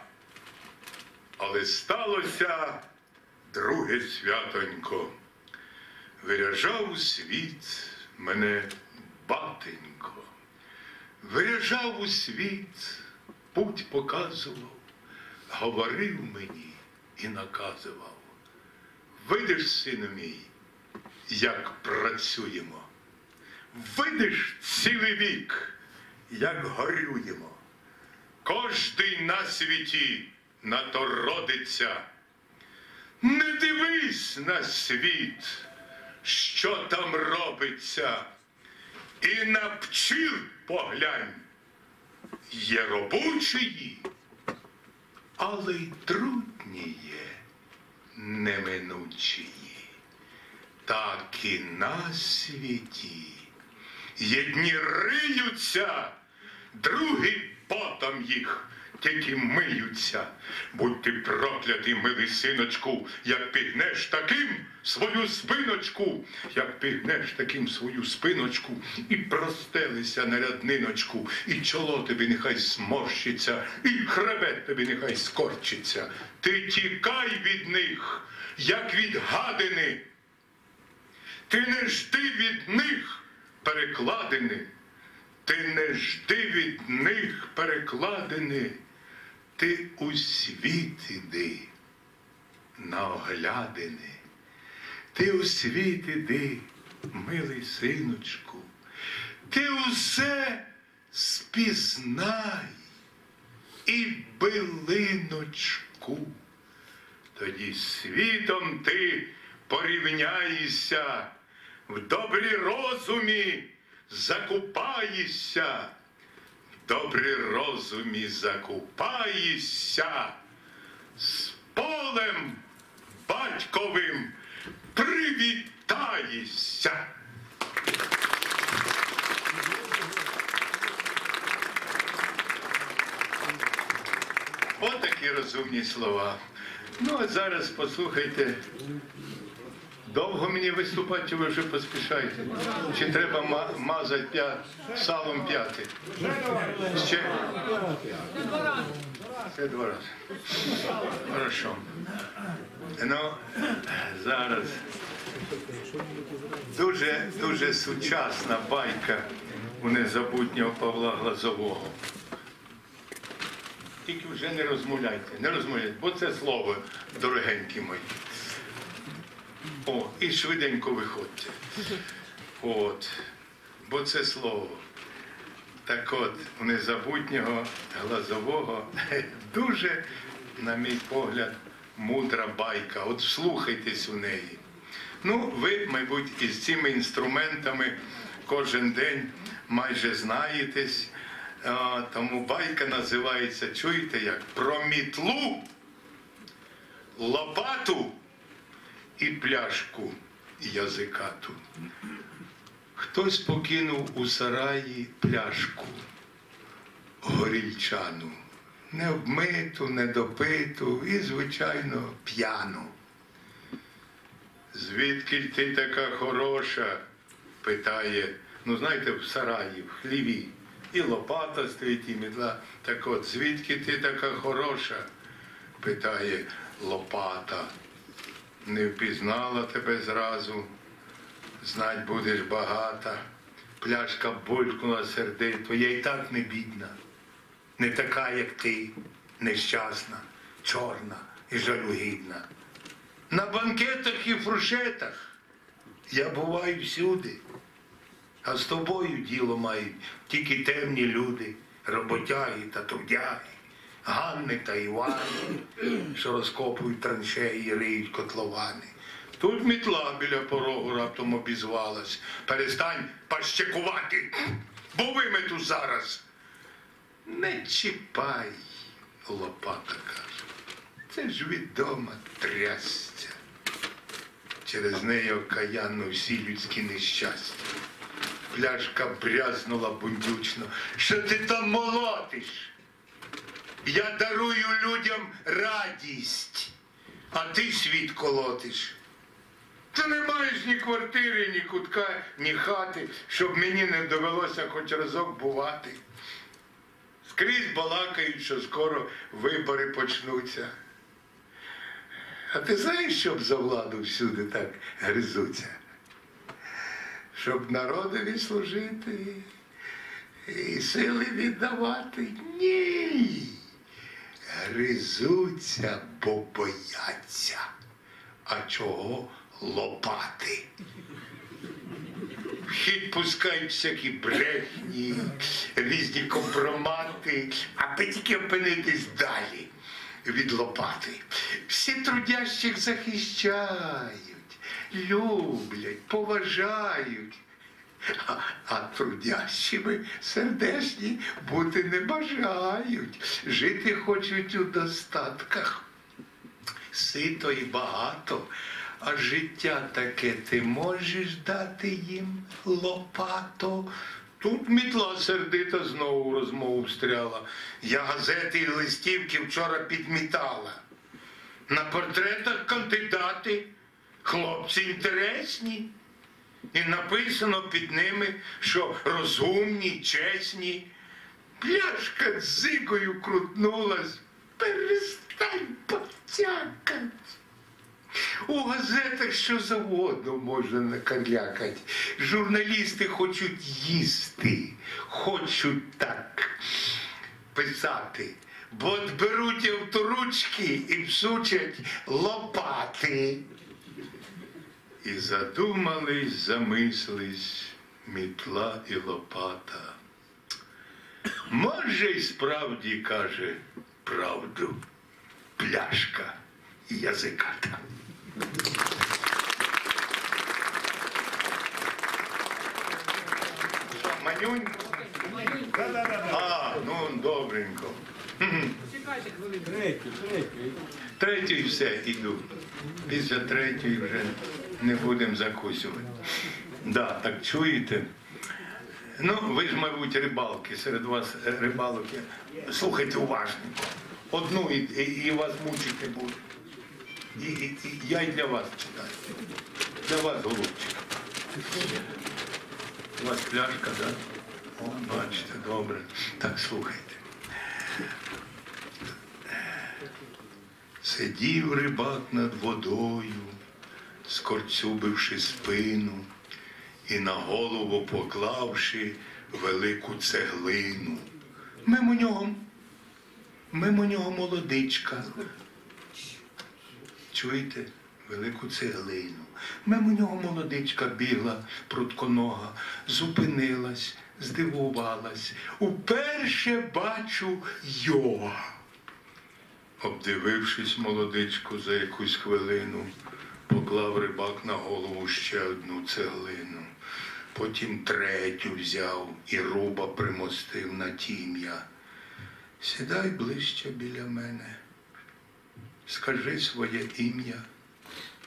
Але сталося друге святонько. Виряжав у світ мене батенько, виряжав у світ, путь показував, говорив мені і наказував: видиш, сину мій, як працюємо, видиш цілий вік, як горюємо. Кожний на світі на то родиться. Не дивись на світ, що там робиться, і на пчіл поглянь. Є робучі, але й трудні є, неминучі. Так і на світі. Єдні риються, другі потом їх тільки миються. Будь ти проклятий, милий синочку, як пігнеш таким свою спиночку, як пігнеш таким свою спиночку, і простелися на рядниночку, і чоло тобі нехай сморщиться, і хребет тобі нехай скорчиться. Ти тікай від них, як від гадини. Ти не жди від них перекладини, ти не жди від них перекладини, ти у світ іди на оглядини, ти у світ іди, милий синочку, ти усе спізнай і билиночку, тоді світом ти порівняєшся, в добрі розумі закупаєшся, в добрі розумі закупаєшся, з полем батьковим привітаєшся. Отакі розумні слова. Ну, а зараз послухайте. Довго мені виступати, чи ви вже поспішаєте? Чи треба мазати салом п'яти? Ще? Ще два рази. Хорошо. Ну, зараз. Дуже сучасна байка у незабутнього Павла Глазового. Тільки вже не розмовляйте, бо це слово, дорогенькі мої. О, і швиденько виходьте. От, бо це слово. Так от, у незабутнього Глазового дуже, на мій погляд, мудра байка. От слухайтесь у неї. Ну, ви, мабуть, із цими інструментами кожен день майже знаєтесь. Тому байка називається, чуєте, як про мітлу, лопату і пляшку язикату. Хтось покинув у сараї пляшку горільчану, не обмиту, не допиту і, звичайно, п'яну. «Звідки ти така хороша?» – питає. Ну, знаєте, в сараї, в хліві. І лопата стоїть, і мітла. Так от, звідки ти така хороша? Питає лопата. Не впізнала тебе зразу. Знать будеш багата. Пляшка булькнула сердито. Я й так не бідна. Не така, як ти. Нещасна, чорна і жалюгідна. На банкетах і фуршетах я буваю всюди. А з тобою діло мають тільки темні люди, роботяги та трудяги, Ганни та Івани, що розкопують траншеї і риють котловани. Тут мітла біля порогу раптом обізвалась. Перестань пащекувати, бо вимету зараз. Не чіпай, лопата каже. Це ж відома трясця. Через неї окаянно всі людські нещастя. Пляшка брязнула бундючно. Що ти там молотиш? Я дарую людям радість, а ти світ колотиш. Ти не маєш ні квартири, ні кутка, ні хати, щоб мені не довелося хоч разок бувати. Скрізь балакають, що скоро вибори почнуться. А ти знаєш, щоб за владу всюди так гризуться? Щоб народові служити і сили віддавати. Ні! Гризуться, бо бояться. А чого лопати? В хід пускають всякі брехні, різні компромати, аби тільки опинитись далі від лопати. Всі трудящих захищають. Люблять, поважають, а трудящими сердечні бути не бажають. Жити хочуть у достатках, сито і багато, а життя таке ти можеш дати їм, лопато. Тут мітла сердита знову в розмову встряла. Я газети і листівки вчора підмітала. На портретах кандидати. Хлопці інтересні, і написано під ними, що розумні, чесні. Пляшка дзикою крутнулась, перестань потякати. У газетах що завгодно можна накалякати. Журналісти хочуть їсти, хочуть так писати. Бо беруть авторучки і всучать лопати. І задумались, замислись мітла і лопата. Може й справді каже правду пляшка язиката. Манюнь? А, ну добренько. Третій все, іду. Після третьої вже не будемо закусювати. Да, так чуєте? Ну, ви ж, мабуть, рибалки, серед вас рибалки. Слухайте уважно. Одну і вас мучити буде. І я і для вас читаю. Для вас, голубчик. У вас пляшка, да? О, бачите, добре. Так, слухайте. Сидів рибак над водою, скорцюбивши спину і на голову поклавши велику цеглину. Мимо нього молодичка. Чуєте? Велику цеглину. Мимо нього молодичка бігла, прутконога, зупинилась, здивувалась. Уперше бачу йога. Обдивившись молодичку за якусь хвилину, поклав рибак на голову ще одну цеглину. Потім третю взяв і руба примостив на тім'я. Сідай ближче біля мене. Скажи своє ім'я.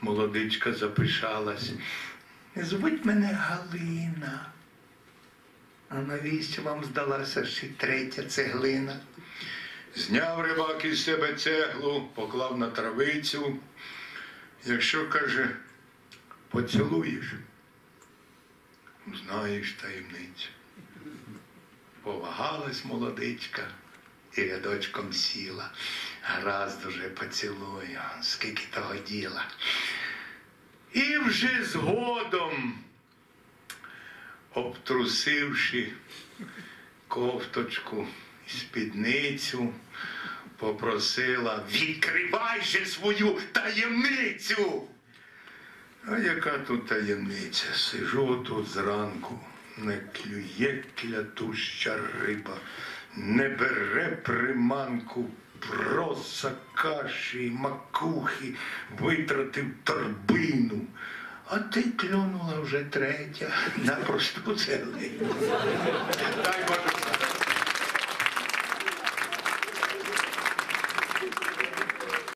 Молодичка запишалась. Звуть мене Галина. А навіщо вам здалася ще третя цеглина? Зняв рибак із себе цеглу, поклав на травицю. Якщо, каже, поцілуєш, знаєш таємницю. Повагалась молодичка і рядочком сіла. Гаразд уже поцілую, скільки того діла. І вже згодом, обтрусивши кофточку, спідницю, попросила, відкривай же свою таємницю. А яка тут таємниця? Сижу тут зранку, не клює клятуща риба, не бере приманку, проса, каші, макухи, витратив торбину. А ти клюнула вже третя на просту цеглину. Дай Боже.